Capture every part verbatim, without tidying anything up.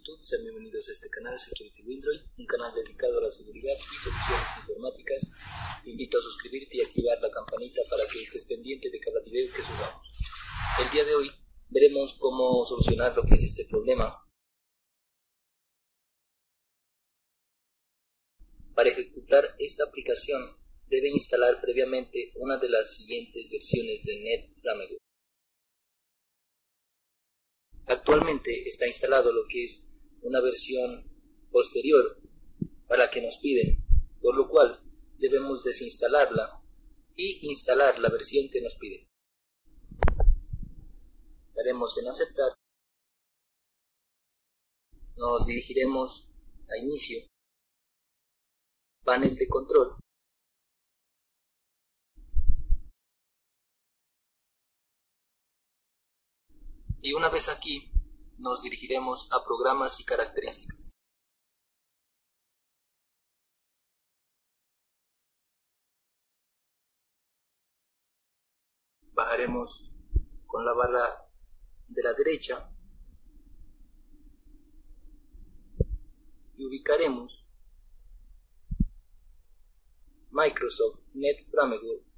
YouTube, sean bienvenidos a este canal Security WinDroid, un canal dedicado a la seguridad y soluciones informáticas. Te invito a suscribirte y activar la campanita para que estés pendiente de cada video que subamos. El día de hoy veremos cómo solucionar lo que es este problema. Para ejecutar esta aplicación debe instalar previamente una de las siguientes versiones de .NET Framework. Actualmente está instalado lo que es una versión posterior a la que nos piden, por lo cual debemos desinstalarla y instalar la versión que nos piden. Daremos en aceptar, nos dirigiremos a inicio, panel de control, y una vez aquí nos dirigiremos a programas y características. Bajaremos con la barra de la derecha y ubicaremos Microsoft .NET Framework.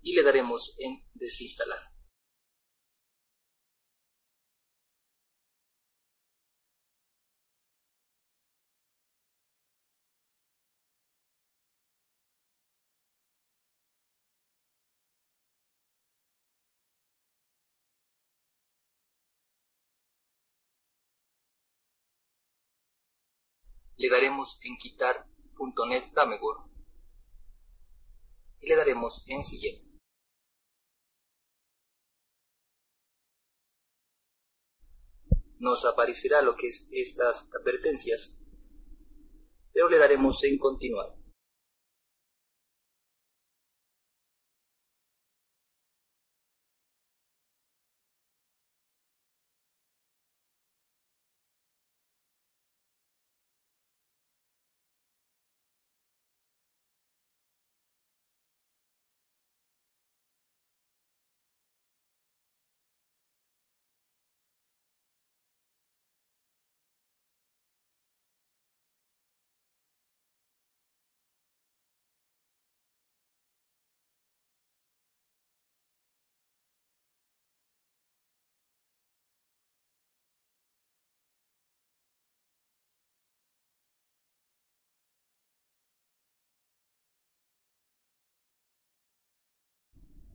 Y le daremos en desinstalar. Le daremos en quitar .NET Framework y le daremos en siguiente. Nos aparecerá lo que es estas advertencias, pero le daremos en continuar.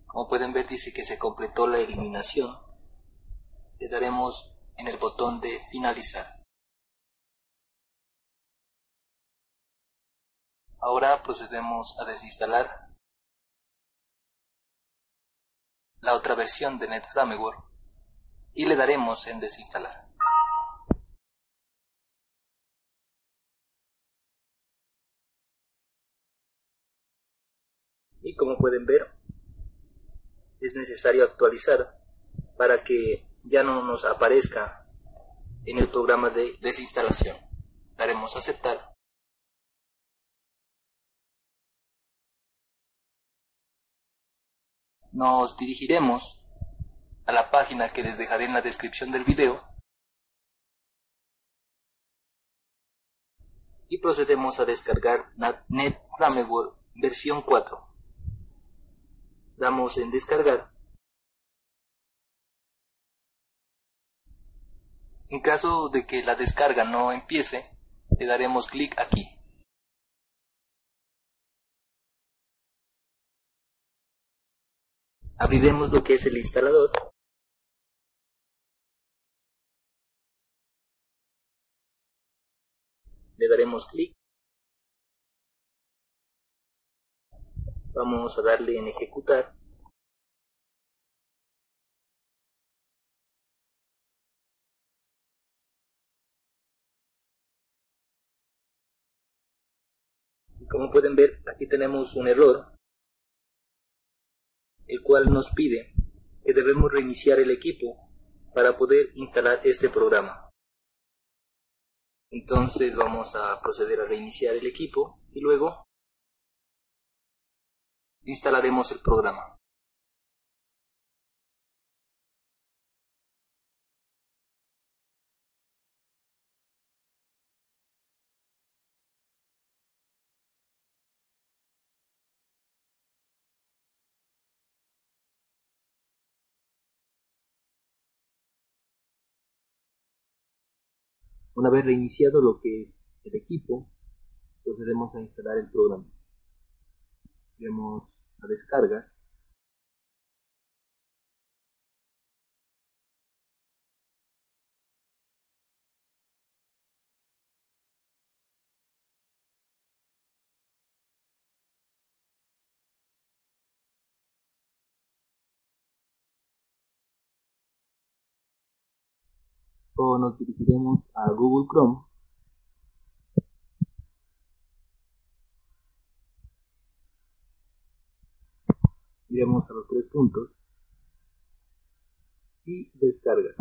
Como pueden ver, dice que se completó la eliminación. Le daremos en el botón de finalizar. Ahora procedemos a desinstalar la otra versión de .NET Framework y le daremos en desinstalar. Y como pueden ver, es necesario actualizar para que ya no nos aparezca en el programa de desinstalación. Daremos a aceptar. Nos dirigiremos a la página que les dejaré en la descripción del video y procedemos a descargar .NET Framework versión cuatro. Damos en descargar. En caso de que la descarga no empiece, le daremos clic aquí. Abriremos lo que es el instalador. Le daremos clic. Vamos a darle en ejecutar. Y como pueden ver, aquí tenemos un error, el cual nos pide que debemos reiniciar el equipo para poder instalar este programa. Entonces vamos a proceder a reiniciar el equipo y luego instalaremos el programa. Una vez reiniciado lo que es el equipo, procedemos a instalar el programa. Iremos a descargas. O nos dirigiremos a Google Chrome. Iremos a los tres puntos y descarga.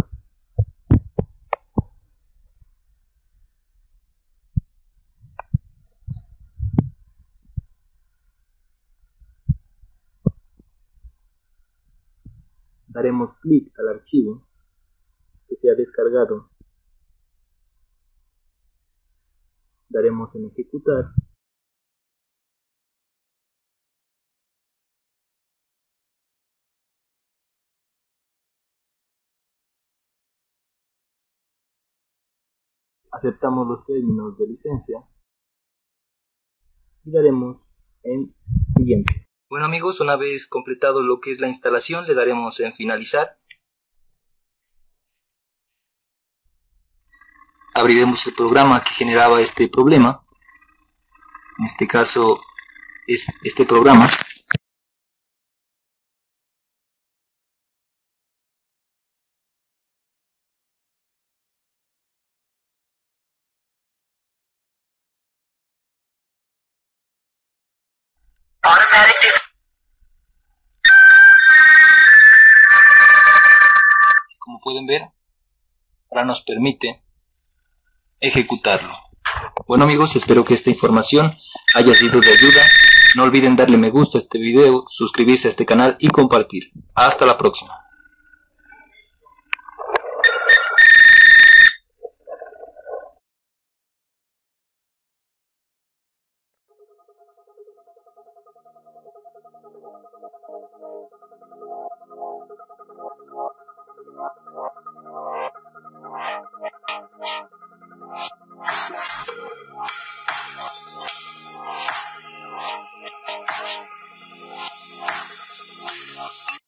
Daremos clic al archivo que se ha descargado, daremos en ejecutar . Aceptamos los términos de licencia y daremos en siguiente . Bueno amigos, una vez completado lo que es la instalación, le daremos en finalizar . Abriremos el programa que generaba este problema, en este caso es este programa. Como pueden ver, ahora nos permite ejecutarlo. Bueno amigos, espero que esta información haya sido de ayuda. No olviden darle me gusta a este video, suscribirse a este canal y compartir. Hasta la próxima.